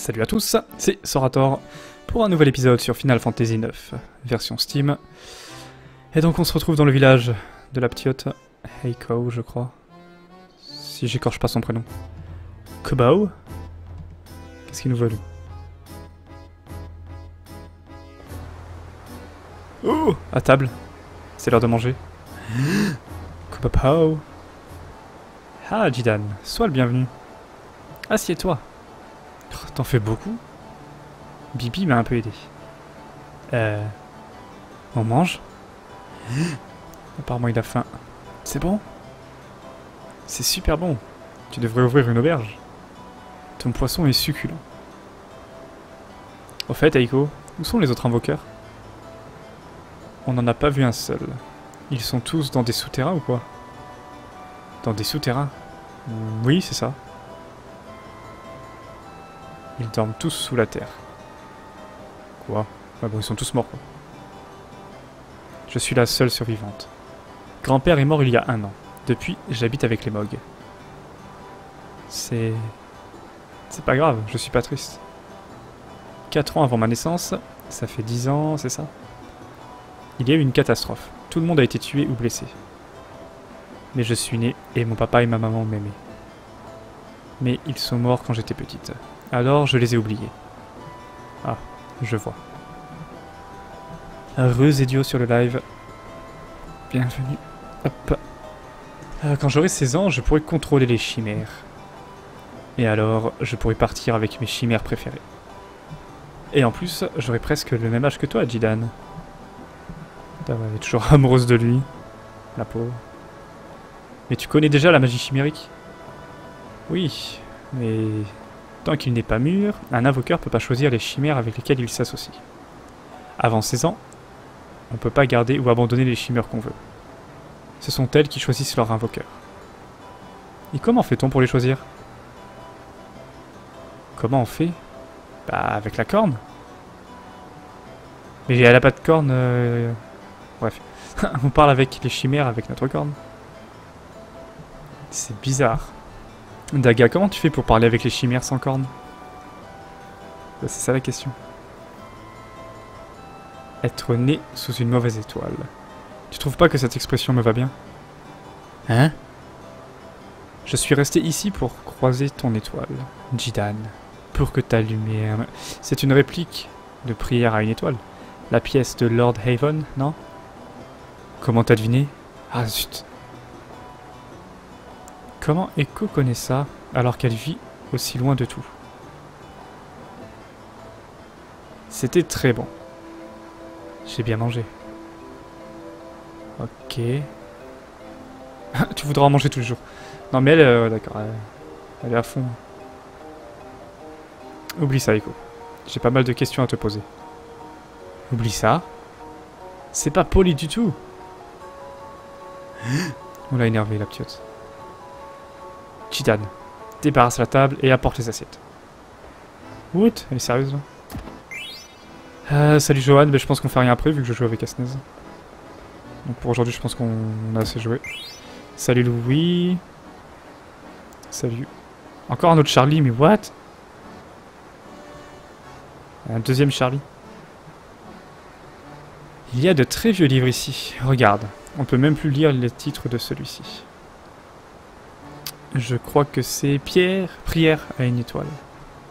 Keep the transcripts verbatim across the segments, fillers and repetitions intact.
Salut à tous, c'est Sorator pour un nouvel épisode sur Final Fantasy neuf, version Steam. Et donc on se retrouve dans le village de la petite Heiko, je crois. Si j'écorche pas son prénom. Kubao? Qu'est-ce qu'ils nous veulent? Oh! À table. C'est l'heure de manger. Kubao! Ah, Zidane, sois le bienvenu. Assieds-toi. T'en fais beaucoup? Bibi m'a un peu aidé. Euh... On mange? Apparemment il a faim. C'est bon? C'est super bon. Tu devrais ouvrir une auberge. Ton poisson est succulent. Au fait, Eiko, où sont les autres invoqueurs? On n'en a pas vu un seul. Ils sont tous dans des souterrains ou quoi? Dans des souterrains? Oui, c'est ça. Ils dorment tous sous la terre. Quoi? Bah bon, ils sont tous morts, quoi. Je suis la seule survivante. Grand-père est mort il y a un an. Depuis, j'habite avec les Mog. C'est... C'est pas grave, je suis pas triste. quatre ans avant ma naissance, ça fait dix ans, c'est ça? Il y a eu une catastrophe. Tout le monde a été tué ou blessé. Mais je suis née et mon papa et ma maman m'aimaient. Mais ils sont morts quand j'étais petite. Alors, je les ai oubliés. Ah, je vois. Heureux idiot sur le live. Bienvenue. Hop. Quand j'aurai seize ans, je pourrai contrôler les chimères. Et alors, je pourrai partir avec mes chimères préférées. Et en plus, j'aurai presque le même âge que toi, Zidane. Elle est toujours amoureuse de lui. La pauvre. Mais tu connais déjà la magie chimérique? Oui, mais... Tant qu'il n'est pas mûr, un invoqueur peut pas choisir les chimères avec lesquelles il s'associe. Avant seize ans, on peut pas garder ou abandonner les chimères qu'on veut. Ce sont elles qui choisissent leur invoqueur. Et comment fait-on pour les choisir? Comment on fait? Bah avec la corne. Mais elle a pas de corne... Euh... Bref, on parle avec les chimères avec notre corne. C'est bizarre. Dagga, comment tu fais pour parler avec les chimères sans cornes? C'est ça la question. Être né sous une mauvaise étoile. Tu trouves pas que cette expression me va bien? Hein? Je suis resté ici pour croiser ton étoile, Zidane. Pour que ta lumière... C'est une réplique de prière à une étoile. La pièce de Lord Haven, non? Comment t'as deviné? Ah zut! Comment Eiko connaît ça, alors qu'elle vit aussi loin de tout? C'était très bon. J'ai bien mangé. Ok. Tu voudras en manger tous les jours. Non mais elle, euh, d'accord, elle, elle est à fond. Oublie ça, Eiko. J'ai pas mal de questions à te poser. Oublie ça. C'est pas poli du tout. On l'a énervé, la petite. Zidane, débarrasse la table et apporte les assiettes. What? Elle est sérieuse là? euh, Salut Johan, mais je pense qu'on fait rien après vu que je joue avec S N E S. Donc pour aujourd'hui je pense qu'on a assez joué. Salut Louis. Salut. Encore un autre Charlie, mais what? Un deuxième Charlie. Il y a de très vieux livres ici. Regarde, on peut même plus lire les titres de celui-ci. Je crois que c'est Pierre, Prière à une étoile.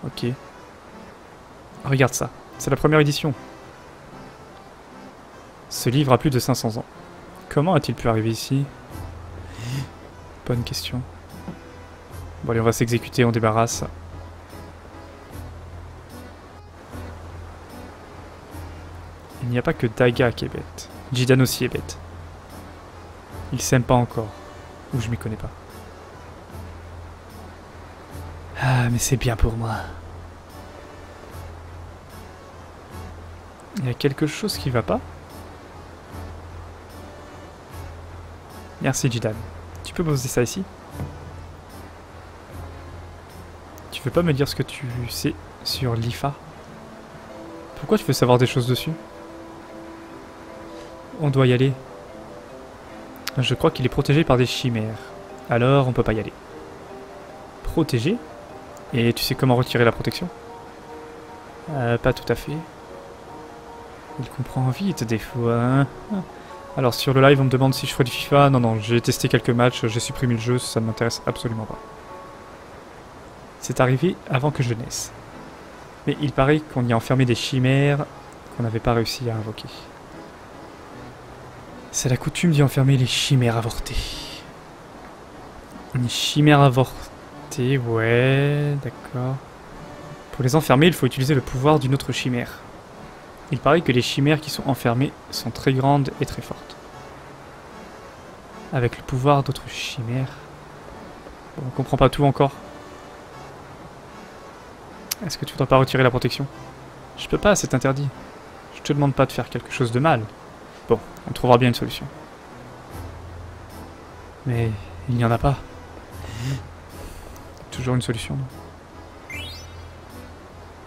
Ok. Regarde ça, c'est la première édition. Ce livre a plus de cinq cents ans. Comment a-t-il pu arriver ici? Bonne question. Bon allez, on va s'exécuter, on débarrasse. Il n'y a pas que Dagga qui est bête. Zidane aussi est bête. Il s'aime pas encore. Ou je m'y connais pas. Ah, mais c'est bien pour moi. Il y a quelque chose qui va pas? Merci, Zidane. Tu peux poser ça ici? Tu veux pas me dire ce que tu sais sur l'I F A? Pourquoi tu veux savoir des choses dessus? On doit y aller. Je crois qu'il est protégé par des chimères. Alors, on peut pas y aller. Protégé? Et tu sais comment retirer la protection? Euh, pas tout à fait. Il comprend vite des fois. Hein. Alors sur le live on me demande si je ferai du FIFA. Non, non, j'ai testé quelques matchs, j'ai supprimé le jeu, ça ne m'intéresse absolument pas. C'est arrivé avant que je naisse. Mais il paraît qu'on y a enfermé des chimères qu'on n'avait pas réussi à invoquer. C'est la coutume d'y enfermer les chimères avortées. Une chimère avortée, ouais, d'accord. Pour les enfermer, il faut utiliser le pouvoir d'une autre chimère. Il paraît que les chimères qui sont enfermées sont très grandes et très fortes. Avec le pouvoir d'autres chimères... Bon, on comprend pas tout encore. Est-ce que tu voudrais pas retirer la protection? Je peux pas, c'est interdit. Je te demande pas de faire quelque chose de mal. Bon, on trouvera bien une solution. Mais il n'y en a pas. Mmh. Toujours une solution.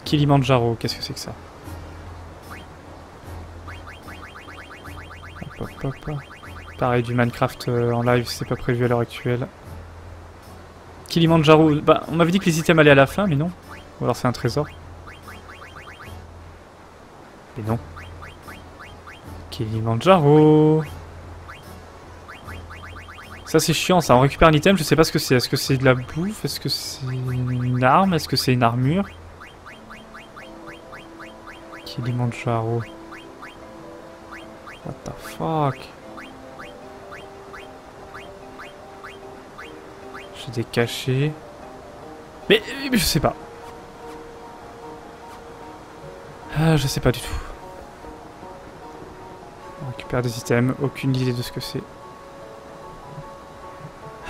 Kilimanjaro, qu'est-ce que c'est que ça? Hop, hop, hop. Pareil, du Minecraft euh, en live, c'est pas prévu à l'heure actuelle. Kilimanjaro, bah on m'avait dit que les items allaient à la fin, mais non. Ou alors c'est un trésor. Mais non. Kilimanjaro. Ça c'est chiant, ça. On récupère un item, je sais pas ce que c'est. Est-ce que c'est de la bouffe? Est-ce que c'est une arme? Est-ce que c'est une armure? Kilimanjaro. What the fuck? J'ai des cachets. Mais, mais je sais pas. Ah, je sais pas du tout. On récupère des items, aucune idée de ce que c'est.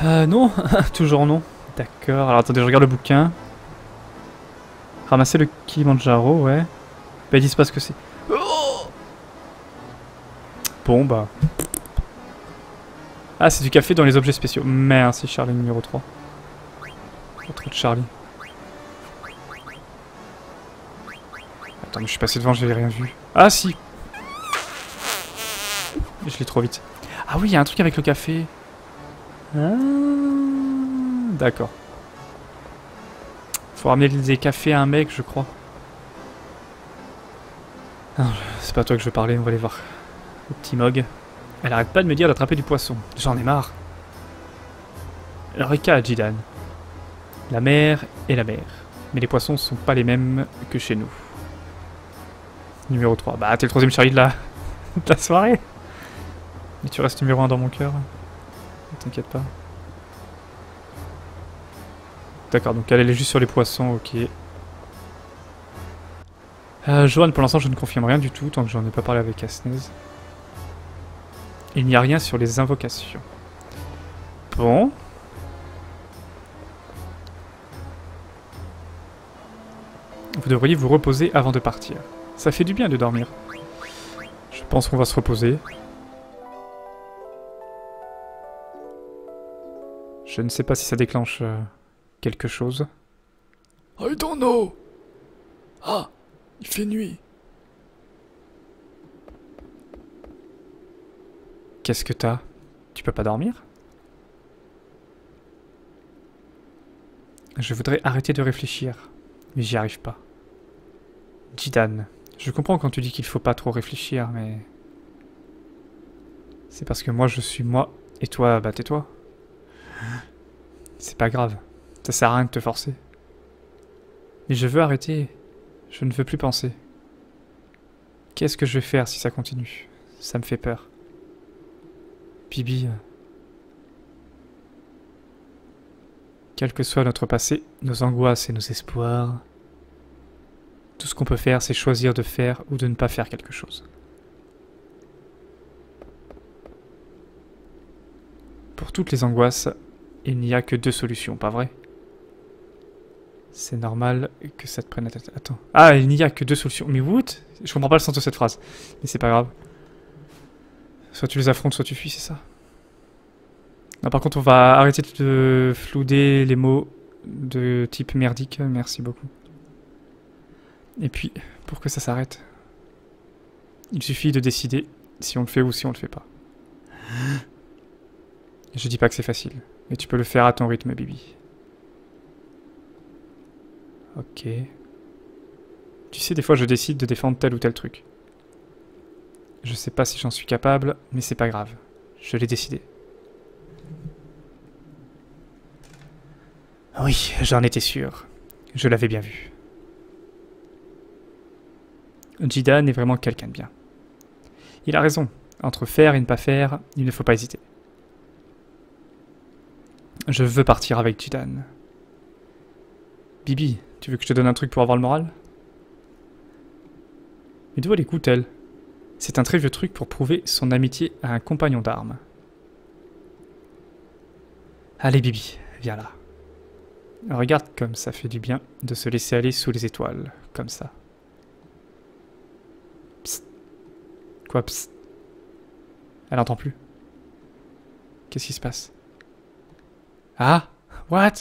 Euh, non, toujours non. D'accord, alors attendez, je regarde le bouquin. Ramasser le Kilimanjaro, ouais. Bah, ils disent pas ce que c'est. Oh bon, bah. Ah, c'est du café dans les objets spéciaux. Merde, c'est Charlie numéro trois. Autre de Charlie. Attends, mais je suis passé devant, j'avais rien vu. Ah si! Je l'ai trop vite. Ah oui, il y a un truc avec le café. Ah, d'accord. Faut ramener des cafés à un mec, je crois. Non, c'est pas toi que je veux parler, on va aller voir. Le petit Mog. Elle arrête pas de me dire d'attraper du poisson. J'en ai marre. Reka à Zidane. La mer est la mer. Mais les poissons sont pas les mêmes que chez nous. Numéro trois. Bah, t'es le troisième Charlie de la... de la soirée. Mais tu restes numéro un dans mon cœur. T'inquiète pas. D'accord, donc elle, elle est juste sur les poissons, ok. Euh, Johan, pour l'instant, je ne confirme rien du tout, tant que j'en ai pas parlé avec S N E S. Il n'y a rien sur les invocations. Bon. Vous devriez vous reposer avant de partir. Ça fait du bien de dormir. Je pense qu'on va se reposer. Je ne sais pas si ça déclenche euh, quelque chose. I don't know. Ah, il fait nuit. Qu'est-ce que t'as? Tu peux pas dormir? Je voudrais arrêter de réfléchir, mais j'y arrive pas. Zidane. Je comprends quand tu dis qu'il faut pas trop réfléchir, mais... C'est parce que moi, je suis moi, et toi, bah tais-toi. C'est pas grave, ça sert à rien de te forcer. Mais je veux arrêter, je ne veux plus penser. Qu'est-ce que je vais faire si ça continue? Ça me fait peur. Bibi... Quel que soit notre passé, nos angoisses et nos espoirs... Tout ce qu'on peut faire, c'est choisir de faire ou de ne pas faire quelque chose. Pour toutes les angoisses, il n'y a que deux solutions, pas vrai? C'est normal que ça te prenne la tête. Attends. Ah, il n'y a que deux solutions. Mais what? Je comprends pas le sens de cette phrase. Mais c'est pas grave. Soit tu les affrontes, soit tu fuis, c'est ça? Non, par contre, on va arrêter de flouder les mots de type merdique. Merci beaucoup. Et puis, pour que ça s'arrête, il suffit de décider si on le fait ou si on le fait pas. Je dis pas que c'est facile, mais tu peux le faire à ton rythme, Bibi. Ok. Tu sais, des fois je décide de défendre tel ou tel truc. Je sais pas si j'en suis capable, mais c'est pas grave. Je l'ai décidé. Oui, j'en étais sûr. Je l'avais bien vu. Zidane est vraiment quelqu'un de bien. Il a raison. Entre faire et ne pas faire, il ne faut pas hésiter. Je veux partir avec Zidane. Bibi, tu veux que je te donne un truc pour avoir le moral? Mais d'où elle écoute, elle? C'est un très vieux truc pour prouver son amitié à un compagnon d'armes. Allez Bibi, viens là. Regarde comme ça fait du bien de se laisser aller sous les étoiles, comme ça. Psst. Quoi psst? Elle n'entend plus. Qu'est-ce qui se passe? Ah! What?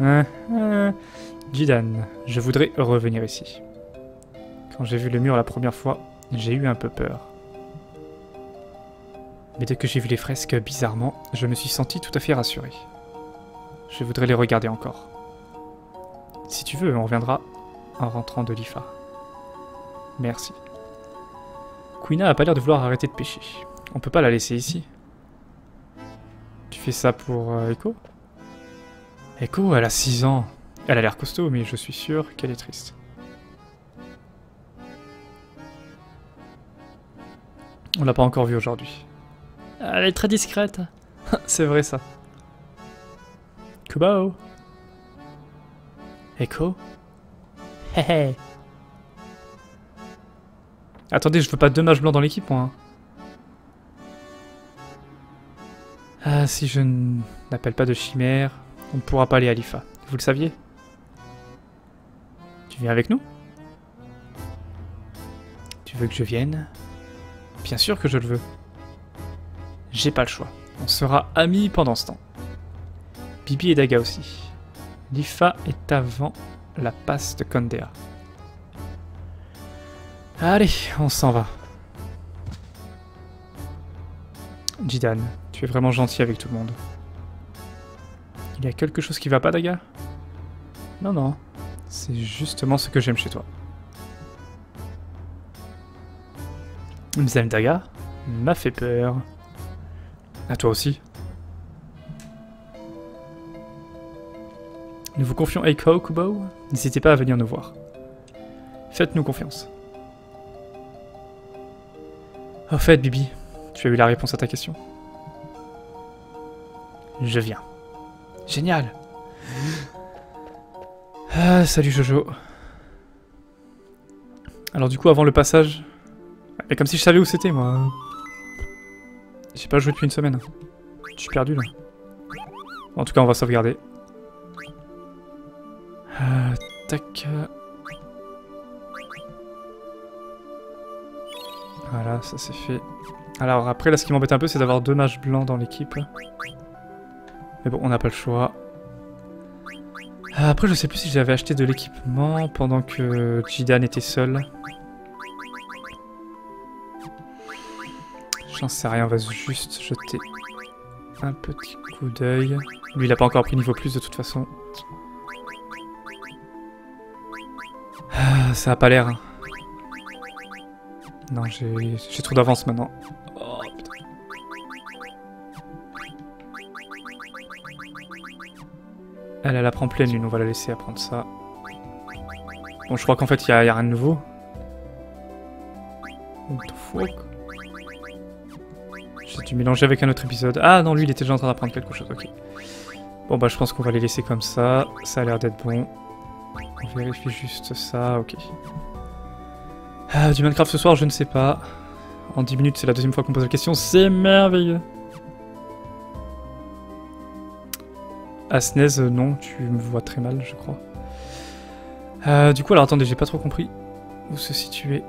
euh, euh, Zidane, je voudrais revenir ici. Quand j'ai vu le mur la première fois, j'ai eu un peu peur. Mais dès que j'ai vu les fresques, bizarrement, je me suis senti tout à fait rassuré. Je voudrais les regarder encore. Si tu veux, on reviendra en rentrant de l'I F A. Merci. Quina a pas l'air de vouloir arrêter de pêcher. On peut pas la laisser ici. Tu fais ça pour euh, Eiko? Eiko, elle a six ans. Elle a l'air costaud, mais je suis sûr qu'elle est triste. On l'a pas encore vue aujourd'hui. Elle est très discrète. C'est vrai ça. Kubao. Eiko. Hé hé. Attendez, je veux pas deux mages blancs dans l'équipe, moi. Ah, si je n'appelle pas de chimère, on ne pourra pas aller à l'I F A. Vous le saviez? Tu viens avec nous? Tu veux que je vienne? Bien sûr que je le veux. J'ai pas le choix. On sera amis pendant ce temps. Bibi et Dagga aussi. L'I F A est avant la passe de Condéa. Allez, on s'en va. Zidane, tu es vraiment gentil avec tout le monde. Il y a quelque chose qui va pas, Dagga? Non, non. C'est justement ce que j'aime chez toi. Madame Dagga m'a fait peur. À toi aussi. Nous vous confions Eiko, Kubao. N'hésitez pas à venir nous voir. Faites-nous confiance. Au fait, Bibi, tu as eu la réponse à ta question. Je viens. Génial. Ah, salut Jojo. Alors du coup, avant le passage... Mais comme si je savais où c'était, moi. J'ai pas joué depuis une semaine. Je suis perdu, là. En tout cas, on va sauvegarder. Euh, tac. Voilà, ça c'est fait. Alors après, là, ce qui m'embête un peu, c'est d'avoir deux mages blancs dans l'équipe. Mais bon, on n'a pas le choix. Après, je sais plus si j'avais acheté de l'équipement pendant que Zidane était seul. J'en sais rien, on va juste jeter un petit coup d'œil. Lui, il a pas encore pris niveau plus de toute façon. Ah, ça a pas l'air. Hein. Non, j'ai trop d'avance maintenant. Oh, putain. Elle, elle apprend pleine lune, on va la laisser apprendre ça. Bon, je crois qu'en fait, il y, y a rien de nouveau. What the fuck? J'ai dû mélanger avec un autre épisode. Ah non, lui, il était déjà en train d'apprendre quelque chose, ok. Bon bah je pense qu'on va les laisser comme ça. Ça a l'air d'être bon. On vérifie juste ça, ok. Ah, du Minecraft ce soir, je ne sais pas. En dix minutes, c'est la deuxième fois qu'on pose la question. C'est merveilleux. À S N E S, non, tu me vois très mal, je crois. Euh, du coup, alors attendez, j'ai pas trop compris où se situer.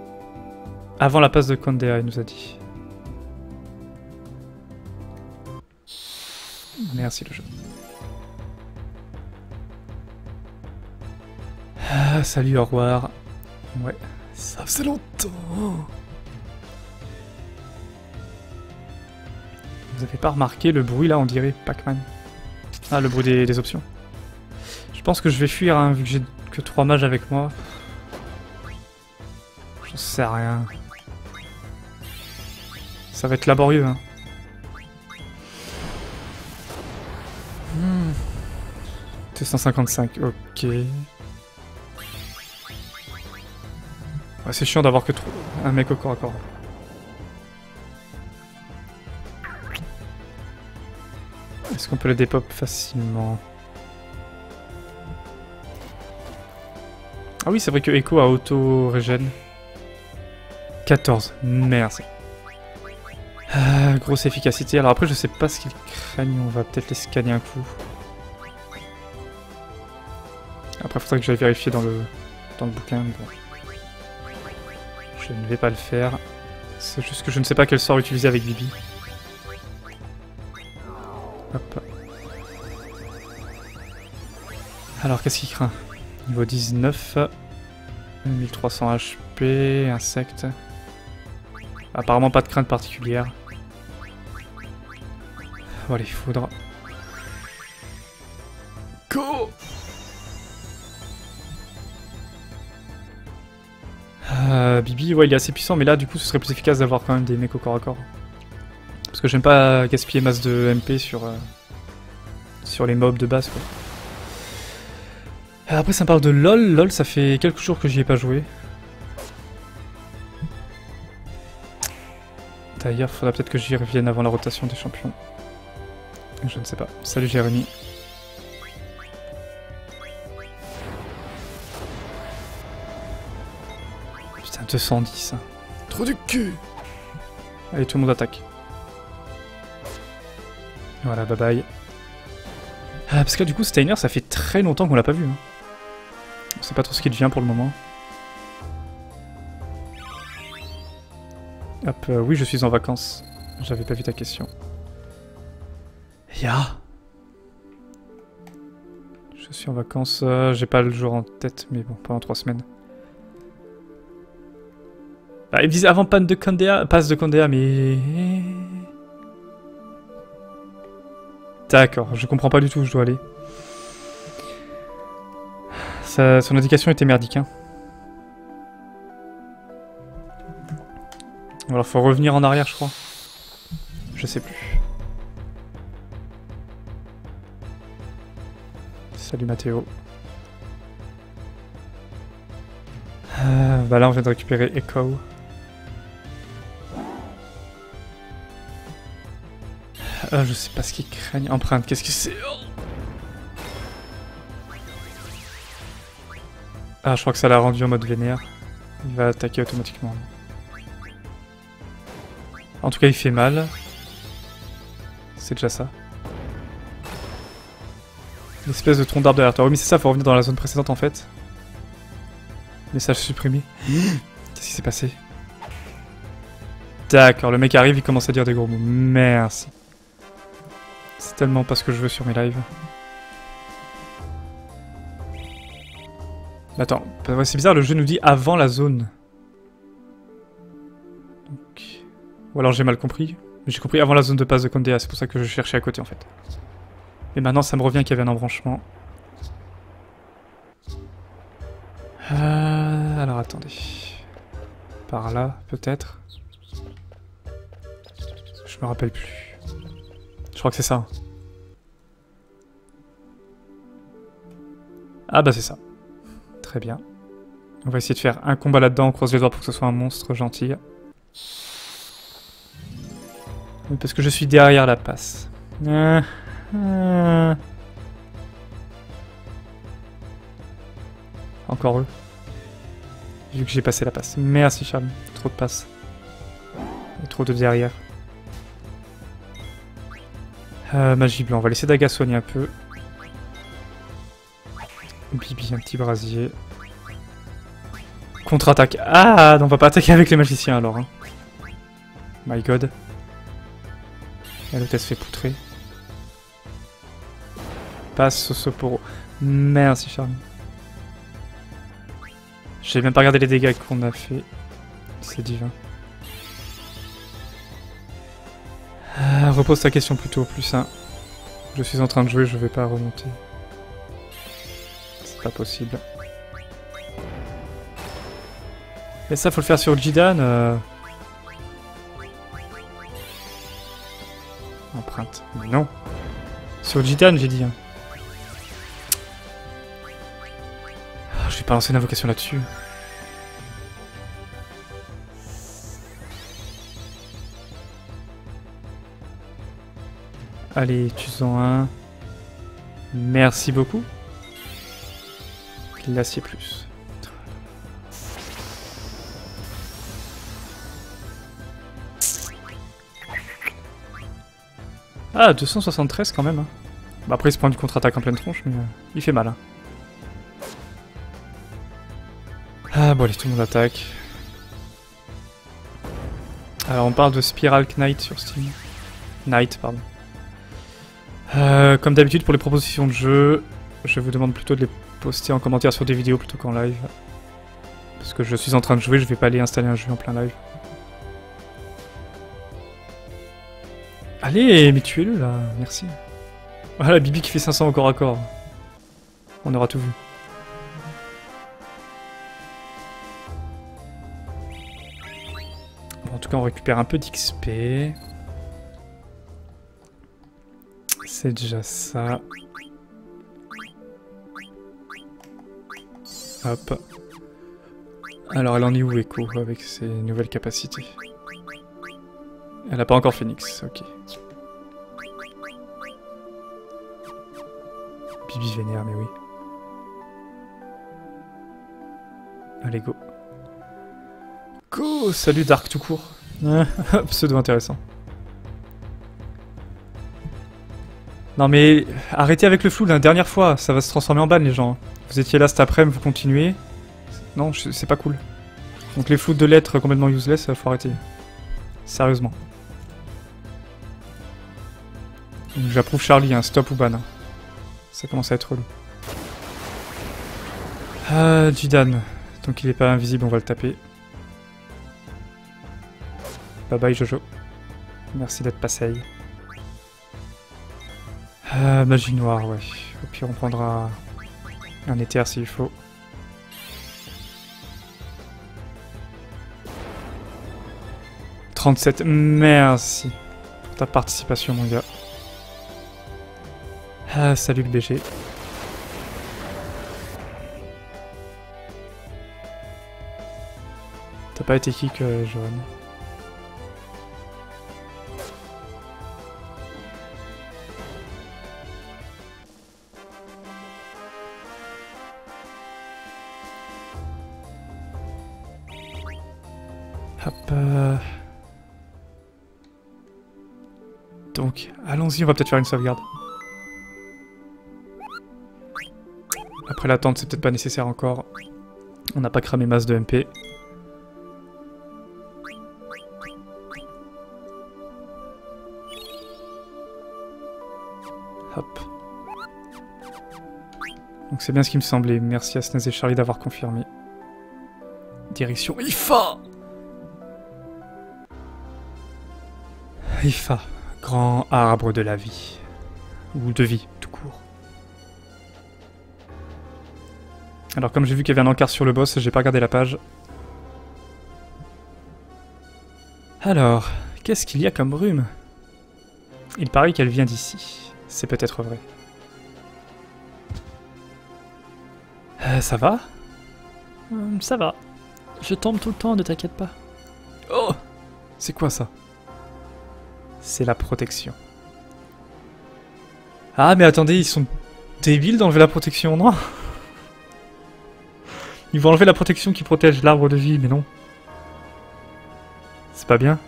Avant la passe de Condéa, il nous a dit. Merci le jeu. Ah, salut, au revoir. Ouais, ça faisait longtemps. Vous avez pas remarqué le bruit là, on dirait Pac-Man. Ah, le bruit des, des options. Je pense que je vais fuir, hein, vu que, que trois mages avec moi. J'en sais rien. Ça va être laborieux, hein. Hmm. T cent cinquante-cinq, ok. Ouais, c'est chiant d'avoir que un mec au corps à corps. Est-ce qu'on peut le dépop facilement? Ah oui, c'est vrai que Eiko a auto-régène. quatorze, merci. Ah, grosse efficacité. Alors après, je sais pas ce qu'ils craignent. On va peut-être les scanner un coup. Après, faudrait que j'aille vérifier dans le, dans le bouquin. Bon. Je ne vais pas le faire. C'est juste que je ne sais pas quel sort utiliser avec Bibi. Hop. Alors, qu'est-ce qu'il craint? Niveau dix-neuf, mille trois cents H P, insectes. Apparemment pas de crainte particulière. On va les foudre. Go! Euh, Bibi, ouais, il est assez puissant, mais là, du coup, ce serait plus efficace d'avoir quand même des mecs au corps à corps. Parce que j'aime pas gaspiller masse de M P sur, euh, sur les mobs de base, quoi. Après ça me parle de LOL, LOL ça fait quelques jours que j'y ai pas joué. D'ailleurs faudra peut-être que j'y revienne avant la rotation des champions. Je ne sais pas. Salut Jérémy. Putain deux cent dix. Hein. Trop du cul. Allez tout le monde attaque. Voilà bye bye. Ah parce que du coup Steiner ça fait très longtemps qu'on l'a pas vu. Hein. On sait pas trop ce qu'il devient pour le moment. Hop, euh, oui je suis en vacances. J'avais pas vu ta question. Ya yeah. Je suis en vacances, euh, j'ai pas le jour en tête, mais bon, pendant trois semaines. Bah, ils me disent avant panne de Condéa, passe de Condéa, mais... D'accord, je comprends pas du tout où je dois aller. Ça, son indication était merdique, hein. Alors faut revenir en arrière je crois. Je sais plus. Salut Mathéo. Euh, bah là on vient de récupérer Echo. Euh, je sais pas ce qu'ils craignent. Empreinte, qu'est-ce que c'est? Ah je crois que ça l'a rendu en mode vénère. Il va attaquer automatiquement. En tout cas, il fait mal. C'est déjà ça. L'espèce de tronc d'arbre derrière toi. Oui, mais c'est ça, faut revenir dans la zone précédente en fait. Message supprimé. Qu'est-ce qui s'est passé? D'accord, le mec arrive, il commence à dire des gros mots. Merci. C'est tellement pas ce que je veux sur mes lives. Attends, c'est bizarre, le jeu nous dit avant la zone. Ou alors j'ai mal compris. J'ai compris avant la zone de passe de Condéa, c'est pour ça que je cherchais à côté en fait. Et maintenant ça me revient qu'il y avait un embranchement. Euh, alors attendez. Par là, peut-être. Je me rappelle plus. Je crois que c'est ça. Ah bah c'est ça. Très bien. On va essayer de faire un combat là-dedans, on croise les doigts pour que ce soit un monstre gentil. Parce que je suis derrière la passe. Euh, euh... Encore eux. Vu que j'ai passé la passe. Merci Charlie. Trop de passes. Et trop de derrière. Euh, magie blanc. On va laisser Dagga soigner un peu. Bibi, un petit brasier. Contre-attaque. Ah, non, on va pas attaquer avec les magiciens alors. Hein. My god. La l'hôtesse fait poutrer. Passe au Soporo. Merci Charlie. J'ai même pas regardé les dégâts qu'on a fait. C'est divin. Ah, repose ta question plutôt au plus un. Je suis en train de jouer, je vais pas remonter. C'est pas possible. Mais ça, faut le faire sur Zidane. Euh... Empreinte. Mais non. Sur Zidane, j'ai dit. Hein. Oh, je vais pas lancer une invocation là-dessus. Allez, tue-en un. Merci beaucoup. Glacier plus. Ah, deux cent soixante-treize quand même. Hein. Bah après, il se prend une contre-attaque en pleine tronche, mais euh, il fait mal. Hein. Ah, bon, allez, tout le monde attaque. Alors, on parle de Spiral Knight sur Steam. Knight, pardon. Euh, comme d'habitude, pour les propositions de jeu, je vous demande plutôt de les poster en commentaire sur des vidéos plutôt qu'en live. Parce que je suis en train de jouer, je vais pas aller installer un jeu en plein live. Allez, mais tuez-le là, merci. Voilà, Bibi qui fait cinq cents au corps à corps. On aura tout vu. Bon, en tout cas, on récupère un peu d'X P. C'est déjà ça. Hop. Alors elle en est où, Eiko, avec ses nouvelles capacités? Elle n'a pas encore Phoenix, ok. Bibi vénère, mais oui. Allez, go. Go. Salut Dark tout court. Pseudo intéressant. Non mais arrêtez avec le flou la dernière fois, ça va se transformer en ban les gens. Vous étiez là cet après-midi, vous continuez. Non, c'est pas cool. Donc les flous de lettres complètement useless, faut arrêter. Sérieusement. J'approuve Charlie, hein, stop ou ban. Hein. Ça commence à être relou. Ah, Zidane. Tant qu'il est pas invisible, on va le taper. Bye bye Jojo. Merci d'être passé. Euh, magie noire, ouais. Au pire, on prendra un éther s'il faut. trente-sept, merci pour ta participation, mon gars. Ah, salut le B G. T'as pas été kick, euh, Johan. Donc, allons-y, on va peut-être faire une sauvegarde. Après l'attente, c'est peut-être pas nécessaire encore. On n'a pas cramé masse de M P. Hop. Donc c'est bien ce qui me semblait. Merci à S N E S et Charlie d'avoir confirmé. Direction I F A. I F A, grand arbre de la vie, ou de vie, tout court. Alors comme j'ai vu qu'il y avait un encart sur le boss, j'ai pas regardé la page. Alors, qu'est-ce qu'il y a comme brume? Il paraît qu'elle vient d'ici, c'est peut-être vrai. Euh, ça va? Hum, ça va, je tombe tout le temps, ne t'inquiète pas. Oh! C'est quoi ça? C'est la protection. Ah mais attendez, ils sont débiles d'enlever la protection, non? Ils vont enlever la protection qui protège l'arbre de vie, mais non. C'est pas bien.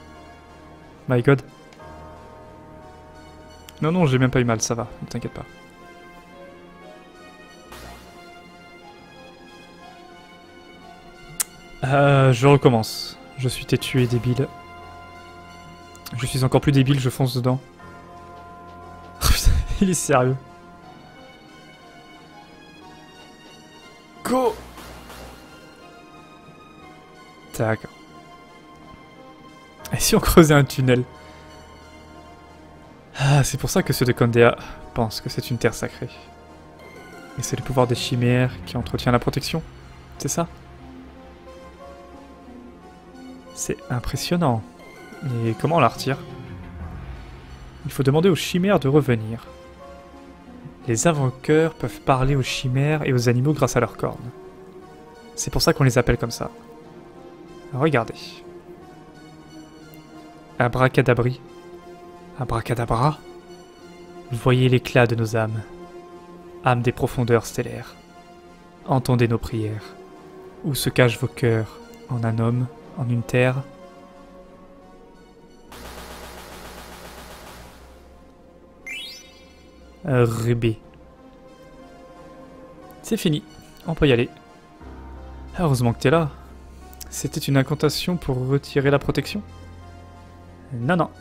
My god. Non, non, j'ai même pas eu mal, ça va, ne t'inquiète pas. Euh, je recommence. Je suis têtu et débile. Je suis encore plus débile, je fonce dedans. Il est sérieux. Go! D'accord. Et si on creusait un tunnel? Ah, c'est pour ça que ceux de Condéa pensent que c'est une terre sacrée. Et c'est le pouvoir des chimères qui entretient la protection, c'est ça? C'est impressionnant. Mais comment on la retire? Il faut demander aux chimères de revenir. Les invoqueurs peuvent parler aux chimères et aux animaux grâce à leurs cornes. C'est pour ça qu'on les appelle comme ça. Regardez. Abracadabri. Abracadabra. Voyez l'éclat de nos âmes. Âmes des profondeurs stellaires. Entendez nos prières. Où se cachent vos cœurs? En un homme, en une terre. Rébé. C'est fini, on peut y aller. Heureusement que t'es là. C'était une incantation pour retirer la protection? Non, non.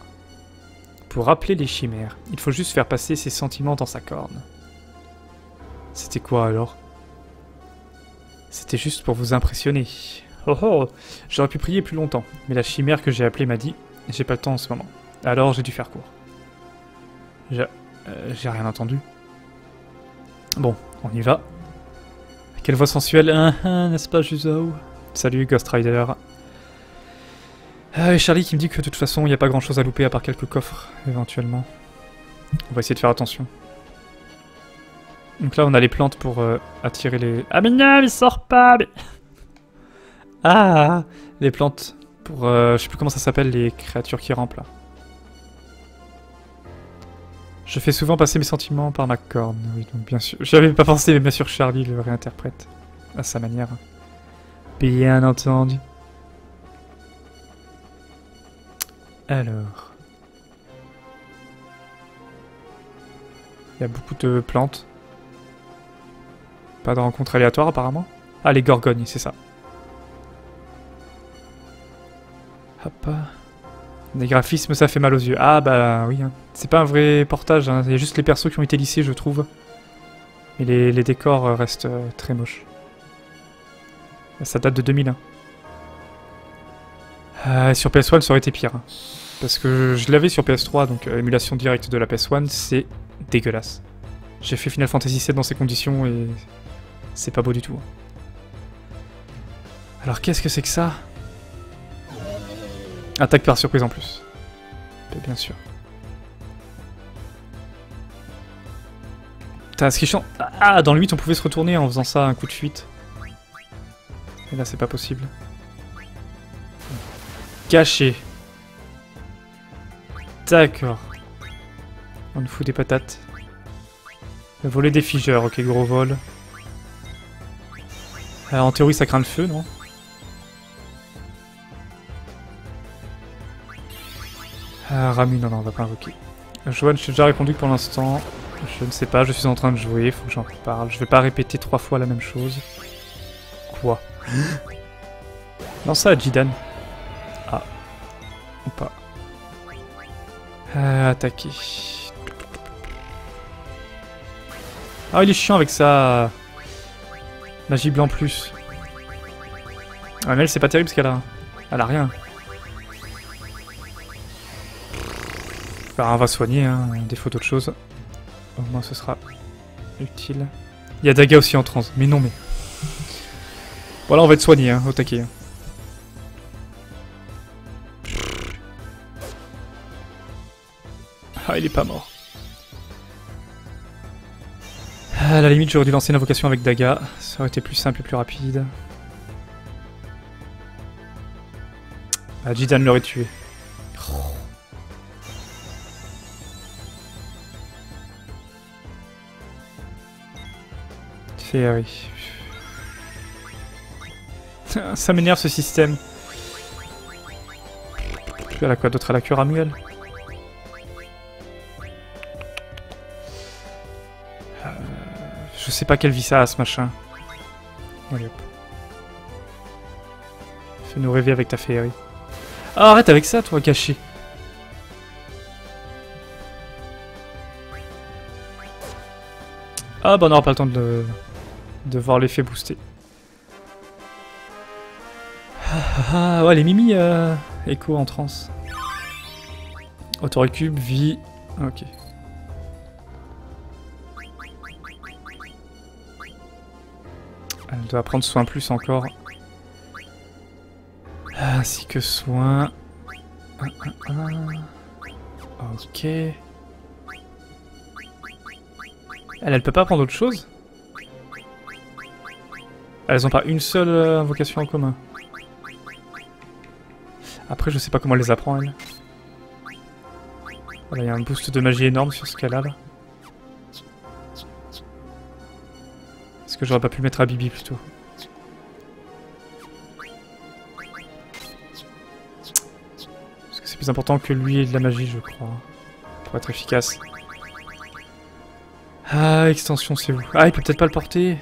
Pour rappeler les chimères, il faut juste faire passer ses sentiments dans sa corne. C'était quoi alors? C'était juste pour vous impressionner. Oh oh, j'aurais pu prier plus longtemps, mais la chimère que j'ai appelée m'a dit « J'ai pas le temps en ce moment ». Alors j'ai dû faire court. Je... Euh, j'ai rien entendu. Bon, on y va. Quelle voix sensuelle, hein, hein, n'est-ce pas, Juzo? Salut, Ghost Rider. Ah, et Charlie qui me dit que de toute façon, il n'y a pas grand-chose à louper à part quelques coffres, éventuellement. On va essayer de faire attention. Donc là, on a les plantes pour euh, attirer les... Ah mais non, il sort pas mais... Ah, les plantes pour... Euh, je sais plus comment ça s'appelle, les créatures qui rampent, là. Je fais souvent passer mes sentiments par ma corne, oui, donc bien sûr... J'avais pas pensé, mais bien sûr Charlie le réinterprète à sa manière. Bien entendu. Alors... Il y a beaucoup de plantes. Pas de rencontre aléatoire, apparemment. Ah, les gorgognes, c'est ça. Hop. Les graphismes, ça fait mal aux yeux. Ah bah oui, hein. C'est pas un vrai portage, hein. Il y a juste les persos qui ont été lissés, je trouve. Et les, les décors restent euh, très moches. Ça date de deux mille un. Euh, sur P S un, ça aurait été pire. Hein. Parce que je l'avais sur P S trois, donc euh, émulation directe de la P S un, c'est dégueulasse. J'ai fait Final Fantasy sept dans ces conditions et c'est pas beau du tout. Hein. Alors qu'est-ce que c'est que ça? Attaque par surprise en plus. Bien sûr. Putain, ce qui chante. Ah, dans le huit, on pouvait se retourner en faisant ça, un coup de fuite. Et là, c'est pas possible. Caché. D'accord. On nous fout des patates. Voler des figeurs, ok, gros vol. Alors, en théorie, ça craint le feu, non? Ah, Rami, non, non, on va pas invoquer. Joanne, je t'ai déjà répondu que pour l'instant, je ne sais pas, je suis en train de jouer, faut que j'en parle. Je vais pas répéter trois fois la même chose. Quoi? Non, ça, Zidane. Ah. Ou pas. Euh, attaquer. Ah, il est chiant avec sa... magie blanc plus. Ah, mais elle, c'est pas terrible ce qu'elle a. Elle a rien. Bah, on va soigner, hein, des photos de choses. Au moins, ce sera utile. Il y a Dagga aussi en transe. Mais non, mais... Voilà, on va être soigné, hein, au taquet. Ah, il est pas mort. À la limite, j'aurais dû lancer une invocation avec Dagga. Ça aurait été plus simple et plus rapide. Ah, Zidane l'aurait tué. Féerie. Ça m'énerve ce système. Elle a quoi d'autre? Elle a que Ramuel. Euh, je sais pas quelle vie ça a ce machin. Allez hop. Fais-nous rêver avec ta féerie. Ah, arrête avec ça toi, gâché. Ah bah on n'aura pas le temps de... de voir l'effet boosté. Ah, ouais, les mimi euh, Eiko en transe. Autorécube, vie... Ok. Elle doit prendre soin plus encore. ainsi que soin. Ok. Elle, elle peut pas prendre autre chose? Elles ont pas une seule invocation en commun. Après, je sais pas comment elle les apprend, elle. Voilà, il y a un boost de magie énorme sur ce qu'elle a là. Est-ce que j'aurais pas pu le mettre à Bibi plutôt? Parce que c'est plus important que lui et de la magie, je crois. Pour être efficace. Ah, extension, c'est vous. Ah, il peut peut-être pas le porter.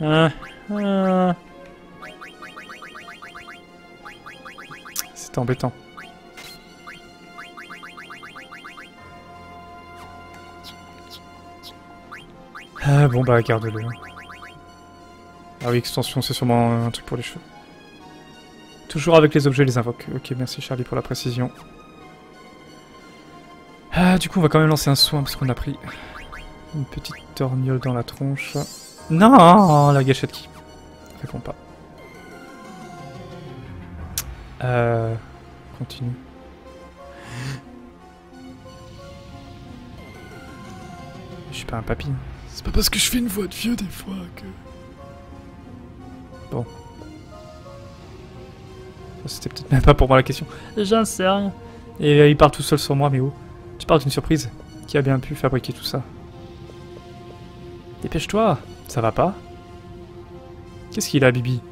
Ah, ah. C'était embêtant. Ah bon bah garde-le. Ah oui, extension, c'est sûrement un truc pour les cheveux. Toujours avec les objets, les invoque. Ok, merci Charlie pour la précision. Ah, du coup on va quand même lancer un soin parce qu'on a pris une petite torgnole dans la tronche. Non, la gâchette qui répond pas. Euh... Continue. Je suis pas un papy. C'est pas parce que je fais une voix de vieux des fois que... Bon. C'était peut-être même pas pour moi la question. J'en sais rien. Et euh, il part tout seul sur moi, mais oh. Tu parles d'une surprise. Qui a bien pu fabriquer tout ça? Dépêche-toi. Ça va pas? Qu'est-ce qu'il a, Bibi?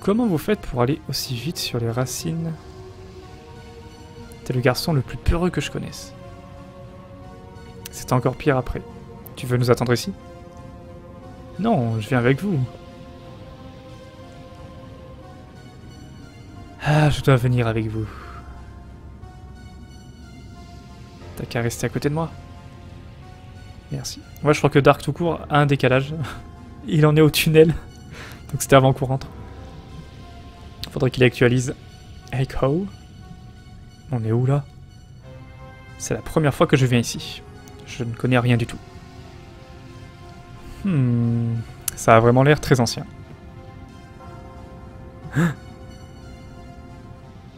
Comment vous faites pour aller aussi vite sur les racines? T'es le garçon le plus peureux que je connaisse. C'est encore pire après. Tu veux nous attendre ici? Non, je viens avec vous. Ah, je dois venir avec vous. T'as qu'à rester à côté de moi. Merci. Moi, ouais, je crois que Dark tout court a un décalage. Il en est au tunnel. Donc c'était avant qu'on rentre. Faudrait qu'il actualise. Eiko. On est où là? C'est la première fois que je viens ici. Je ne connais rien du tout. Hmm, ça a vraiment l'air très ancien.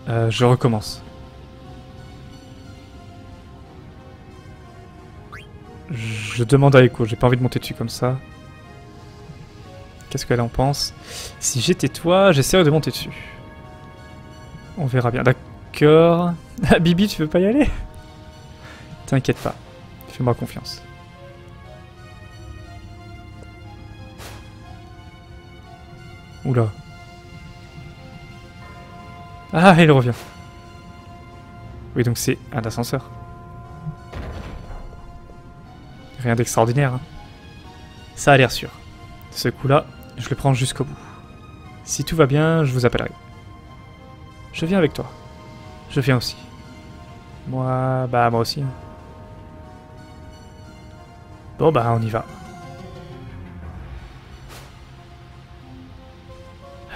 euh, je recommence. Je demande à Eiko, j'ai pas envie de monter dessus comme ça. Qu'est-ce qu'elle en pense? Si j'étais toi, j'essaierais de monter dessus. On verra bien. D'accord. Ah, Bibi, tu veux pas y aller? T'inquiète pas. Fais-moi confiance. Oula. Ah, il revient. Oui, donc c'est un ascenseur. Rien d'extraordinaire. Hein. Ça a l'air sûr. Ce coup-là, je le prends jusqu'au bout. Si tout va bien, je vous appellerai. Je viens avec toi. Je viens aussi. Moi, bah moi aussi. Hein. Bon bah on y va.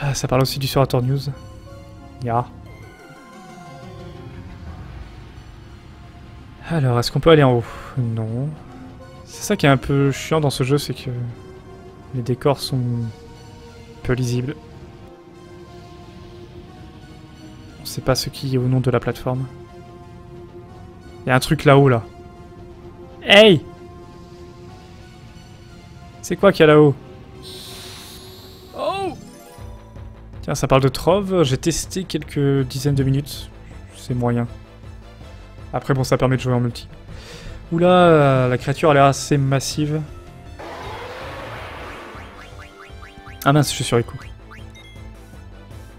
Ah, ça parle aussi du Sorator News. Ya. Alors, est-ce qu'on peut aller en haut? Non. C'est ça qui est un peu chiant dans ce jeu, c'est que les décors sont peu lisibles. On sait pas ce qui est au nom de la plateforme. Il y a un truc là-haut, là. Hey! C'est quoi qu'il y a là-haut? Oh! Tiens, ça parle de Trove. J'ai testé quelques dizaines de minutes. C'est moyen. Après, bon, ça permet de jouer en multi. Oula, la créature a l'air assez massive. Ah mince, je suis sur les coups.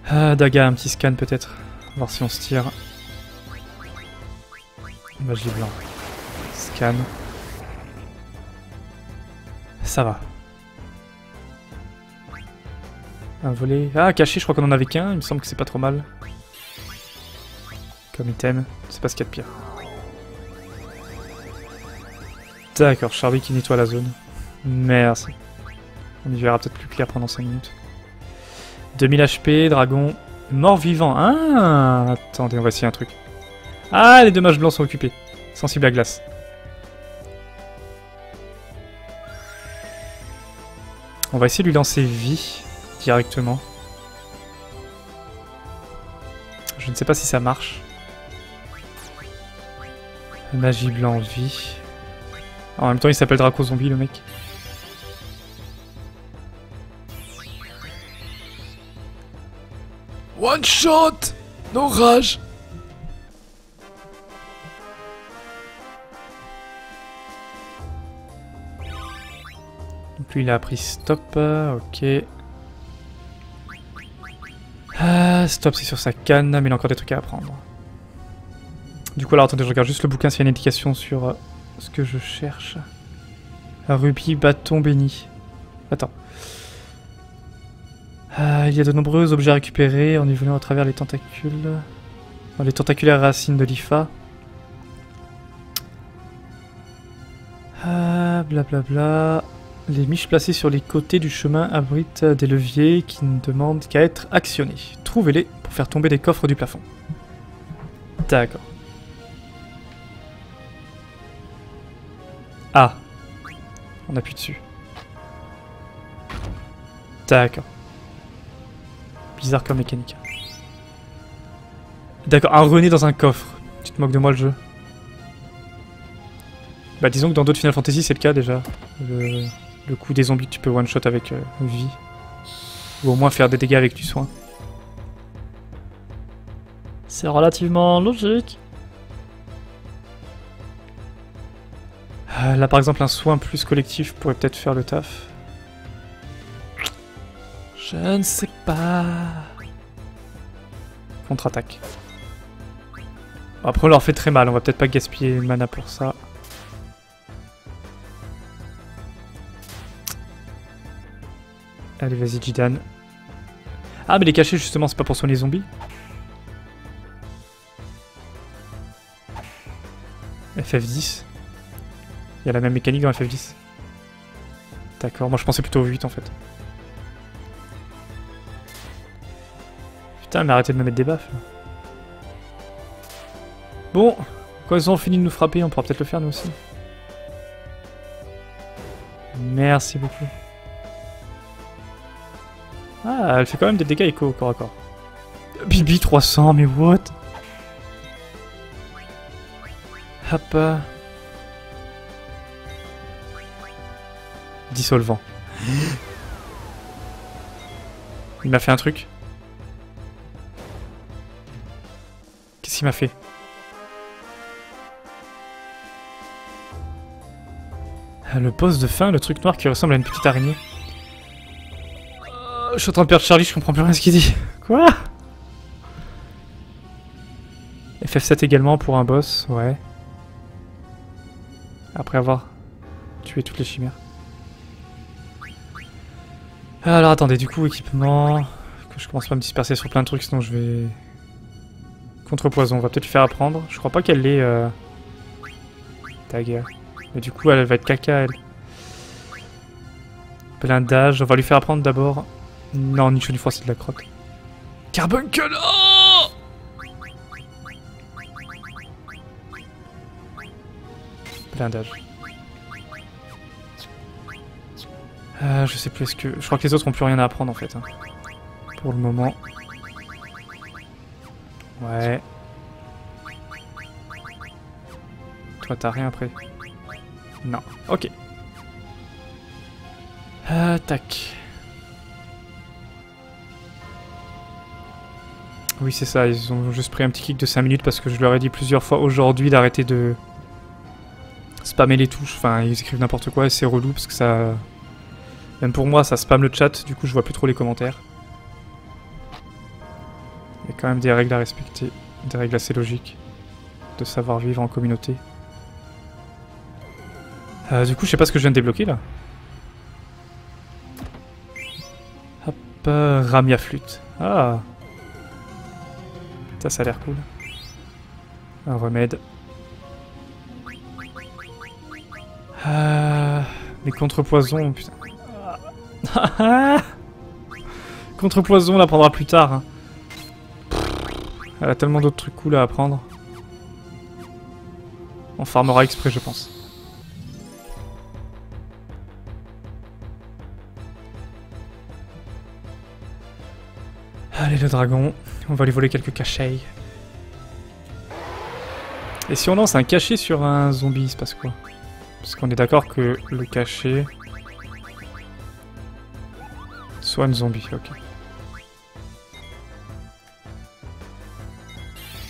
Ah, Dagga, un petit scan peut-être. Voir si on se tire. Magie blanc. Scan. Ça va. Un volet... Ah, caché, je crois qu'on en avait qu'un. Il me semble que c'est pas trop mal. Comme item, c'est pas ce qu'il y a de pire. D'accord, Charlie qui nettoie la zone. Merci. On y verra peut-être plus clair pendant cinq minutes. deux mille H P, dragon, mort-vivant. Ah, attendez, on va essayer un truc. Ah, les deux mages blancs sont occupés. Sensible à glace. On va essayer de lui lancer vie directement. Je ne sais pas si ça marche. Magie blanc vie. En même temps, il s'appelle Draco Zombie, le mec. One shot! Non rage! Donc lui, il a appris stop. Ok. Ah, stop, c'est sur sa canne, mais il a encore des trucs à apprendre. Du coup, alors attendez, je regarde juste le bouquin s'il y a une indication sur euh, ce que je cherche. Un rubis, bâton béni. Attends. Euh, il y a de nombreux objets à récupérer en évoluant à travers les tentacules. Dans les tentaculaires racines de l'I F A. Euh, blablabla. Les miches placées sur les côtés du chemin abritent des leviers qui ne demandent qu'à être actionnés. Trouvez-les pour faire tomber des coffres du plafond. D'accord. Ah. On appuie dessus. D'accord. Bizarre comme mécanique. D'accord, un René dans un coffre. Tu te moques de moi, le jeu. Bah disons que dans d'autres Final Fantasy c'est le cas déjà. Le, le coup des zombies que tu peux one-shot avec euh, vie. Ou au moins faire des dégâts avec du soin. C'est relativement logique. Euh, là par exemple un soin plus collectif pourrait peut-être faire le taf. Je ne sais pas... Contre-attaque. Après on leur fait très mal, on va peut-être pas gaspiller le mana pour ça. Allez vas-y Zidane. Ah mais les cachets justement c'est pas pour soigner les zombies. F F dix. Il y a la même mécanique dans F F dix. D'accord, moi je pensais plutôt au huit en fait. Putain, mais arrêtez de me mettre des baffes. Là. Bon, quand ils ont fini de nous frapper, on pourra peut-être le faire nous aussi. Merci beaucoup. Ah, elle fait quand même des dégâts Eiko au corps à corps. Bibi trois cents, mais what? Hop. Dissolvant. Il m'a fait un truc. Qu'est-ce qu'il m'a fait? Le boss de fin, le truc noir qui ressemble à une petite araignée. Euh, je suis en train de perdre Charlie, je comprends plus rien à ce qu'il dit. Quoi? F F sept également pour un boss, ouais. Après avoir tué toutes les chimères. Alors attendez, du coup équipement, que je commence pas à me disperser sur plein de trucs sinon je vais... Contrepoison, on va peut-être lui faire apprendre. Je crois pas qu'elle l'ait... Euh... Dagga. Mais du coup elle va être caca elle. Blindage, on va lui faire apprendre d'abord. Non, ni chaud ni froid c'est de la crotte. Carbuncle, oh blindage. Euh, je sais plus, est-ce que... Je crois que les autres ont plus rien à apprendre en fait. Hein. Pour le moment. Ouais. Toi t'as rien après. Non. Ok. Euh, tac. Oui c'est ça, ils ont juste pris un petit kick de cinq minutes parce que je leur ai dit plusieurs fois aujourd'hui d'arrêter de... spammer les touches. Enfin ils écrivent n'importe quoi et c'est relou parce que ça... Même pour moi, ça spamme le chat, du coup je vois plus trop les commentaires. Il y a quand même des règles à respecter, des règles assez logiques de savoir vivre en communauté. Euh, du coup, je sais pas ce que je viens de débloquer là. Hop, euh, Ramia flûte. Ah, ça, ça a l'air cool. Un remède. Euh, les contrepoisons, putain. Contrepoison, on l'apprendra plus tard. Hein. Elle a tellement d'autres trucs cool à apprendre. On farmera exprès, je pense. Allez, le dragon. On va lui voler quelques cachets. Et si on lance un cachet sur un zombie, il se passe quoi? Parce qu'on est d'accord que le cachet... soigne zombie, ok.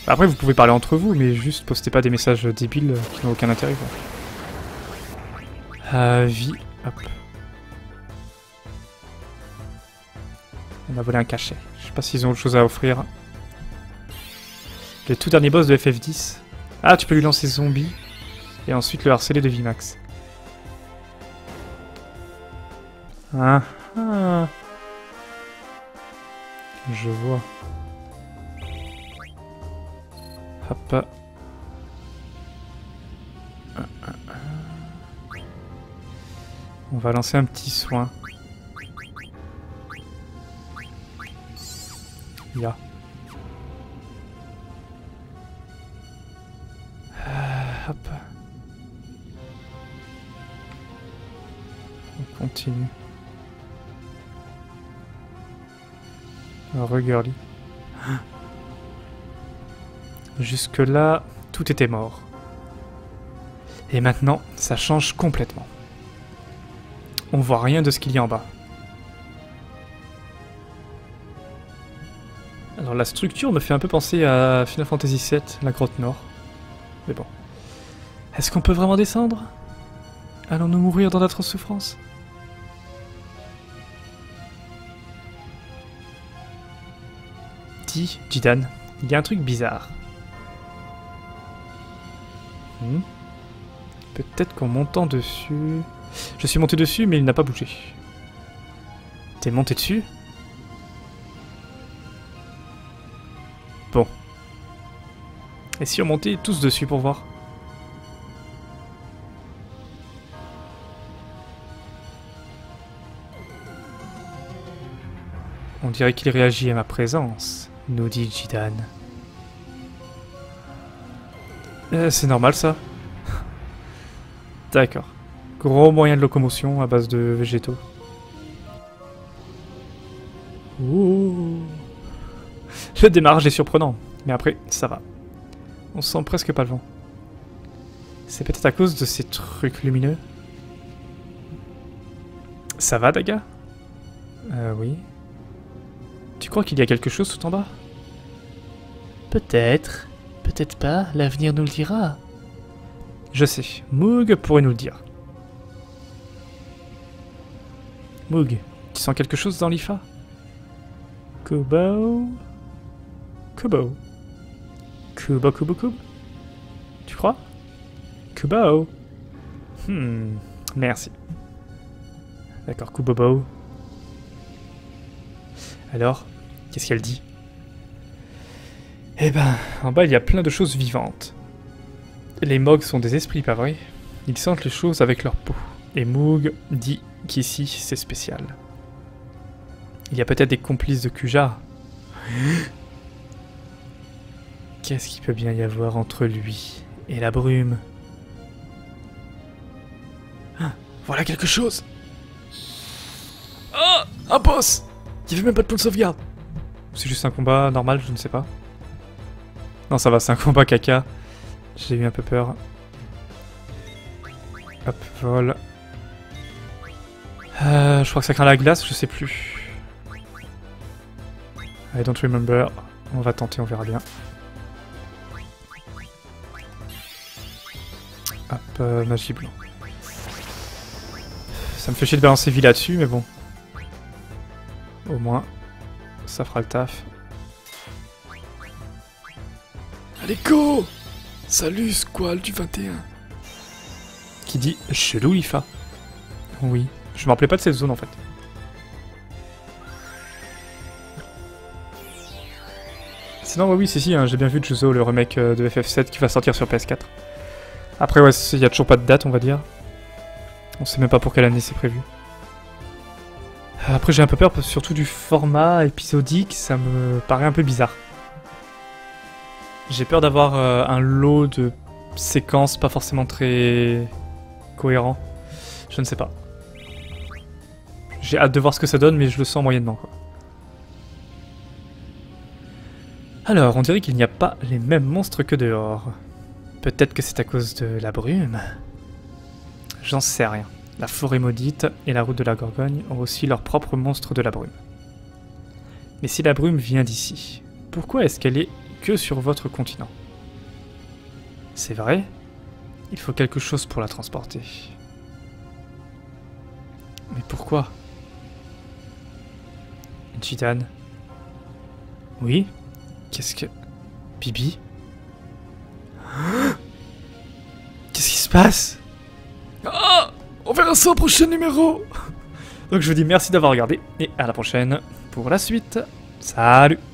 Après, vous pouvez parler entre vous, mais juste postez pas des messages débiles qui n'ont aucun intérêt, quoi. Euh, vie, hop. On a volé un cachet. Je sais pas s'ils ont autre chose à offrir. Le tout dernier boss de F F dix. Ah, tu peux lui lancer zombie et ensuite le harceler de vie max. Ah, ah. Je vois. Hop. On va lancer un petit soin. Yeah. Euh, hop. On continue. Regurly. Jusque-là, tout était mort. Et maintenant, ça change complètement. On voit rien de ce qu'il y a en bas. Alors la structure me fait un peu penser à Final Fantasy sept, la grotte nord. Mais bon. Est-ce qu'on peut vraiment descendre? Allons-nous mourir dans d'atroces souffrances? Dis, Zidane, il y a un truc bizarre. Hmm. Peut-être qu'en montant dessus... Je suis monté dessus, mais il n'a pas bougé. T'es monté dessus? Bon. Et si on montait tous dessus pour voir? On dirait qu'il réagit à ma présence, nous dit Zidane. Euh, c'est normal ça. D'accord. Gros moyen de locomotion à base de végétaux. Ouh. Le démarrage est surprenant, mais après, ça va. On sent presque pas le vent. C'est peut-être à cause de ces trucs lumineux. Ça va, Dagga? Euh, oui. Tu crois qu'il y a quelque chose tout en bas? Peut-être. Peut-être pas, l'avenir nous le dira. Je sais, Mog pourrait nous le dire. Mog, tu sens quelque chose dans l'I F A? Kubao... Kubao... Kubao Kubao Kubao... Tu crois? Kubao... Hmm... Merci. D'accord, Kubao... Alors, qu'est-ce qu'elle dit? Eh ben, en bas il y a plein de choses vivantes. Les Mog sont des esprits, pas vrai? Ils sentent les choses avec leur peau. Et Mog dit qu'ici c'est spécial. Il y a peut-être des complices de Kuja. Qu'est-ce qu'il peut bien y avoir entre lui et la brume? Ah, voilà quelque chose! Oh! Un boss! Il n'y avait même pas de point de sauvegarde! C'est juste un combat normal, je ne sais pas. Non, ça va, c'est un combat caca. J'ai eu un peu peur. Hop, vol. Euh, je crois que ça craint la glace, je sais plus. I don't remember. On va tenter, on verra bien. Hop, euh, magie blanc. Ça me fait chier de balancer vie là-dessus, mais bon. Au moins, ça fera le taf. Allez, go! Salut, Squall du vingt et un. Qui dit chelou, I F A. Oui, je me rappelais pas de cette zone en fait. Sinon, bah oui, si, si, hein, j'ai bien vu Juzo, le remake de F F sept qui va sortir sur P S quatre. Après, ouais, il n'y a toujours pas de date, on va dire. On sait même pas pour quelle année c'est prévu. Après, j'ai un peu peur, surtout du format épisodique, ça me paraît un peu bizarre. J'ai peur d'avoir euh, un lot de séquences pas forcément très cohérent. Je ne sais pas. J'ai hâte de voir ce que ça donne, mais je le sens moyennement, quoi. Alors, on dirait qu'il n'y a pas les mêmes monstres que dehors. Peut-être que c'est à cause de la brume. J'en sais rien. La forêt maudite et la route de la Gorgone ont aussi leur propre monstre de la brume. Mais si la brume vient d'ici, pourquoi est-ce qu'elle est que sur votre continent? C'est vrai, il faut quelque chose pour la transporter. Mais pourquoi? Une Zidane. Oui? Qu'est-ce que... Bibi? Qu'est-ce qui se passe? Oh, on verra ça au prochain numéro. Donc je vous dis merci d'avoir regardé, et à la prochaine pour la suite. Salut!